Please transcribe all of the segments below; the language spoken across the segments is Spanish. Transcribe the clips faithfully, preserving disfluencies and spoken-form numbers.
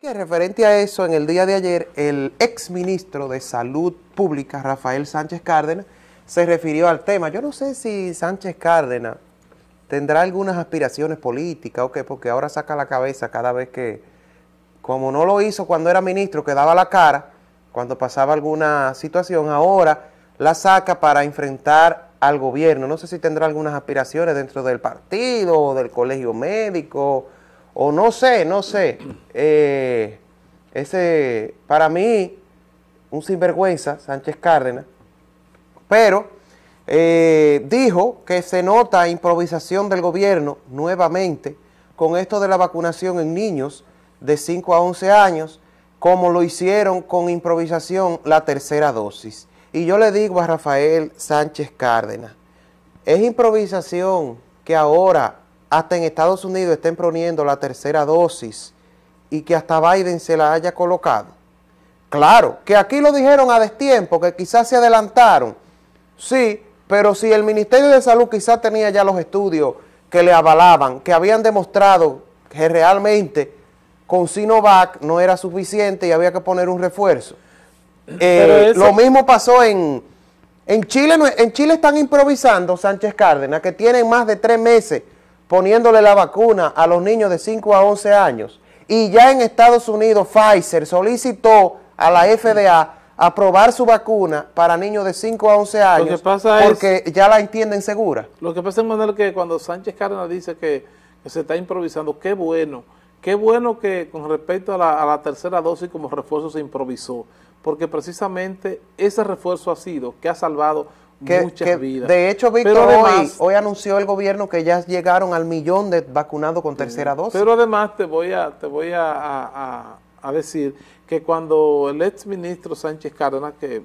Que referente a eso, en el día de ayer, el exministro de Salud Pública, Rafael Sánchez Cárdenas, se refirió al tema. Yo no sé si Sánchez Cárdenas tendrá algunas aspiraciones políticas o qué, porque ahora saca la cabeza cada vez que, como no lo hizo cuando era ministro, que daba la cara cuando pasaba alguna situación, ahora la saca para enfrentar al gobierno. No sé si tendrá algunas aspiraciones dentro del partido o del colegio médico, o no sé, no sé, eh, ese para mí un sinvergüenza, Sánchez Cárdenas, pero eh, dijo que se nota improvisación del gobierno nuevamente con esto de la vacunación en niños de cinco a once años, como lo hicieron con improvisación la tercera dosis. Y yo le digo a Rafael Sánchez Cárdenas, es improvisación que ahora hasta en Estados Unidos estén poniendo la tercera dosis y que hasta Biden se la haya colocado. Claro, que aquí lo dijeron a destiempo, que quizás se adelantaron. Sí, pero si el Ministerio de Salud quizás tenía ya los estudios que le avalaban, que habían demostrado que realmente con Sinovac no era suficiente y había que poner un refuerzo. Eh, eso... Lo mismo pasó en, en Chile. En Chile están improvisando, Sánchez Cárdenas, que tienen más de tres meses poniéndole la vacuna a los niños de cinco a once años. Y ya en Estados Unidos, Pfizer solicitó a la F D A aprobar su vacuna para niños de cinco a once años, lo que pasa porque es, ya la entienden segura. Lo que pasa es, Manuel, que cuando Sánchez Cárdenas dice que, que se está improvisando, qué bueno, qué bueno que con respecto a la, a la tercera dosis como refuerzo se improvisó, porque precisamente ese refuerzo ha sido que ha salvado Que, muchas que, vidas. De hecho, Víctor, hoy, hoy anunció el gobierno que ya llegaron al millón de vacunados con tercera dosis. Pero además te voy a te voy a, a, a decir que cuando el exministro Sánchez Cárdenas, que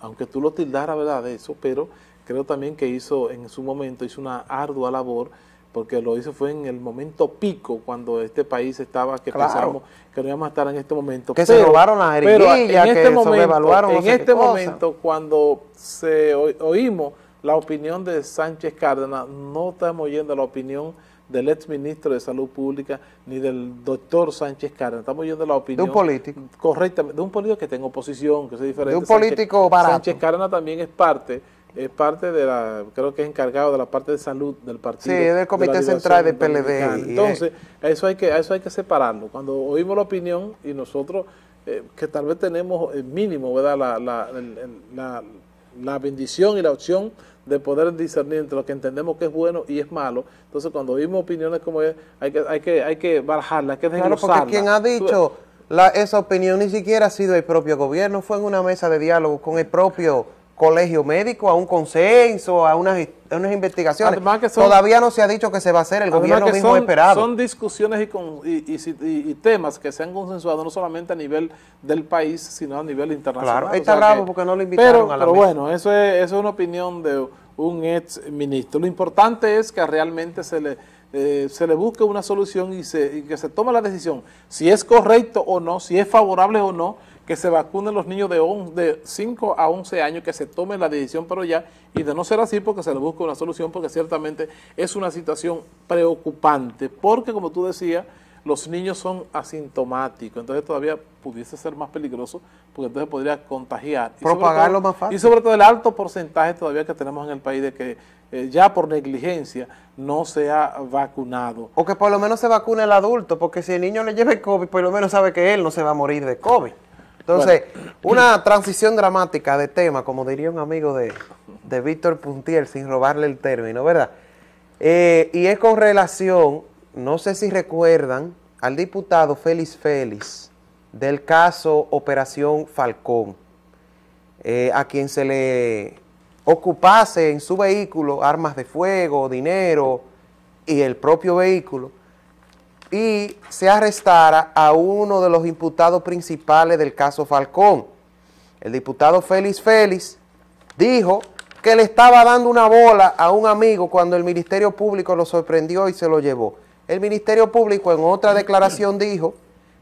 aunque tú lo tildaras, ¿verdad?, de eso, pero creo también que hizo en su momento, hizo una ardua labor, porque lo hizo fue en el momento pico, cuando este país estaba, que claro, pensábamos que no íbamos a estar en este momento. Que pero, se robaron las jeringuillas, que se evaluaron. En este cosa. momento, cuando se oímos la opinión de Sánchez Cárdenas, no estamos oyendo la opinión del exministro de Salud Pública, ni del doctor Sánchez Cárdenas. Estamos oyendo la opinión... De un político. Correctamente, de un político que tenga oposición, que sea diferente. De un político Sánchez, barato. Sánchez Cárdenas también es parte... es parte de la, creo que es encargado de la parte de salud del partido. Sí, es del Comité de Central del P L D. Entonces, es. eso hay que eso hay que separarlo. Cuando oímos la opinión y nosotros, eh, que tal vez tenemos el mínimo, ¿verdad?, la, la, la, la bendición y la opción de poder discernir entre lo que entendemos que es bueno y es malo. Entonces, cuando oímos opiniones como es, hay que hay que, hay que barajarla, hay que desglosarla. Claro, porque quien ha dicho la, esa opinión ni siquiera ha sido el propio gobierno, fue en una mesa de diálogo con el propio colegio médico, a un consenso, a unas, a unas investigaciones. Que son, todavía no se ha dicho que se va a hacer, el gobierno mismo son, esperado. Son discusiones y, con, y, y, y, y temas que se han consensuado no solamente a nivel del país, sino a nivel internacional. Claro, ahí está bravo, o sea, porque no lo invitaron pero, a la pero mesa. Pero bueno, eso es, eso es una opinión de un ex ministro. Lo importante es que realmente se le, eh, se le busque una solución y, se, y que se tome la decisión, si es correcto o no, si es favorable o no, que se vacunen los niños de, once, de cinco a once años, que se tome la decisión pero ya, y de no ser así, porque se le busca una solución, porque ciertamente es una situación preocupante, porque como tú decías, los niños son asintomáticos, entonces todavía pudiese ser más peligroso, porque entonces podría contagiar. Propagarlo más fácil. Y sobre todo el alto porcentaje todavía que tenemos en el país de que eh, ya por negligencia no se ha vacunado. O que por lo menos se vacune el adulto, porque si el niño le lleva el COVID, por lo menos sabe que él no se va a morir de COVID. Entonces, bueno, una transición dramática de tema, como diría un amigo de, de Víctor Puntiel, sin robarle el término, ¿verdad? Eh, y es con relación, no sé si recuerdan, al diputado Félix Félix, del caso Operación Falcón, eh, a quien se le ocupase en su vehículo armas de fuego, dinero y el propio vehículo, y se arrestara a uno de los imputados principales del caso Falcón. El diputado Félix Félix dijo que le estaba dando una bola a un amigo cuando el Ministerio Público lo sorprendió y se lo llevó. El Ministerio Público en otra declaración dijo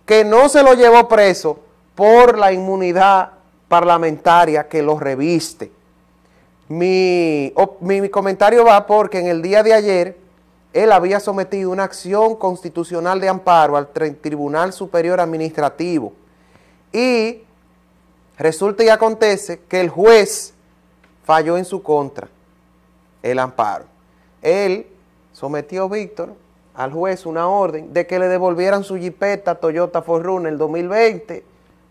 que no se lo llevó preso por la inmunidad parlamentaria que lo reviste. Mi, mi, mi comentario va porque en el día de ayer él había sometido una acción constitucional de amparo al Tribunal Superior Administrativo. Y resulta y acontece que el juez falló en su contra el amparo. Él sometió, Víctor, al juez una orden de que le devolvieran su jipeta Toyota Forrun el dos mil veinte,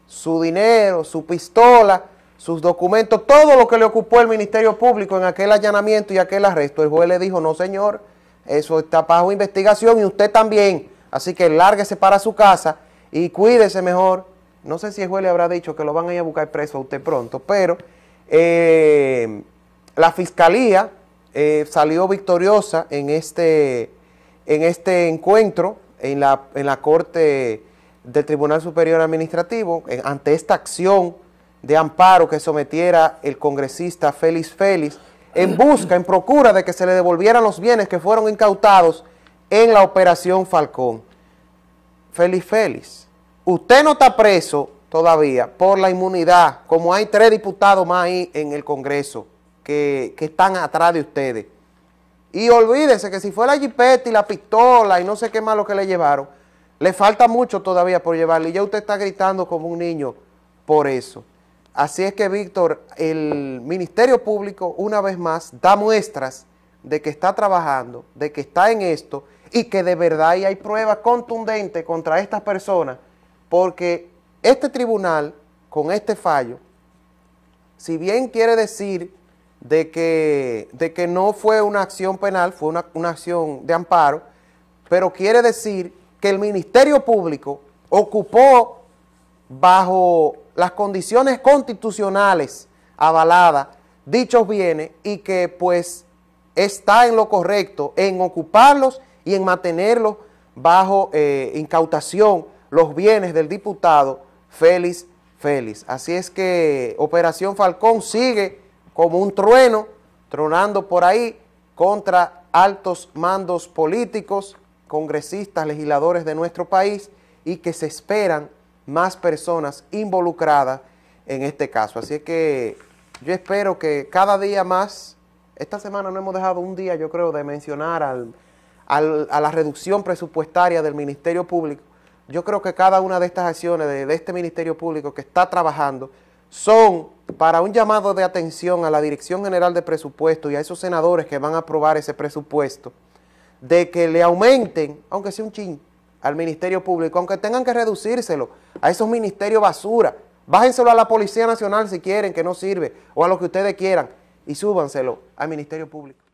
su dinero, su pistola, sus documentos, todo lo que le ocupó el Ministerio Público en aquel allanamiento y aquel arresto. El juez le dijo, no señor, eso está bajo investigación y usted también, así que lárguese para su casa y cuídese mejor. No sé si el juez le habrá dicho que lo van a ir a buscar preso a usted pronto, pero eh, la fiscalía eh, salió victoriosa en este, en este encuentro en la, en la Corte del Tribunal Superior Administrativo eh, ante esta acción de amparo que sometiera el congresista Félix Félix en busca, en procura de que se le devolvieran los bienes que fueron incautados en la Operación Falcón. Félix Félix, usted no está preso todavía por la inmunidad, como hay tres diputados más ahí en el Congreso que, que están atrás de ustedes. Y olvídese que si fue la jipeta y la pistola y no sé qué más lo que le llevaron, le falta mucho todavía por llevarle y ya usted está gritando como un niño por eso. Así es que, Víctor, el Ministerio Público una vez más da muestras de que está trabajando, de que está en esto y que de verdad ahí hay pruebas contundentes contra estas personas. Porque este tribunal, con este fallo, si bien quiere decir de que, de que no fue una acción penal, fue una, una acción de amparo, pero quiere decir que el Ministerio Público ocupó bajo las condiciones constitucionales avaladas dichos bienes y que pues está en lo correcto, en ocuparlos y en mantenerlos bajo eh, incautación, los bienes del diputado Félix Félix. Así es que Operación Falcón sigue como un trueno, tronando por ahí contra altos mandos políticos, congresistas, legisladores de nuestro país y que se esperan más personas involucradas en este caso. Así es que yo espero que cada día más, esta semana no hemos dejado un día, yo creo, de mencionar al, al, a la reducción presupuestaria del Ministerio Público. Yo creo que cada una de estas acciones de, de este Ministerio Público que está trabajando son para un llamado de atención a la Dirección General de Presupuestos y a esos senadores que van a aprobar ese presupuesto, de que le aumenten, aunque sea un chin, al Ministerio Público, aunque tengan que reducírselo a esos ministerios basura, bájenselo a la Policía Nacional si quieren, que no sirve, o a lo que ustedes quieran, y súbanselo al Ministerio Público.